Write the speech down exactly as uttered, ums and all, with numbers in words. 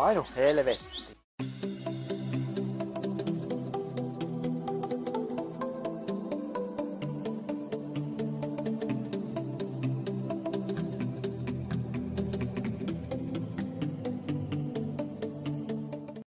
Vai no hele, velho.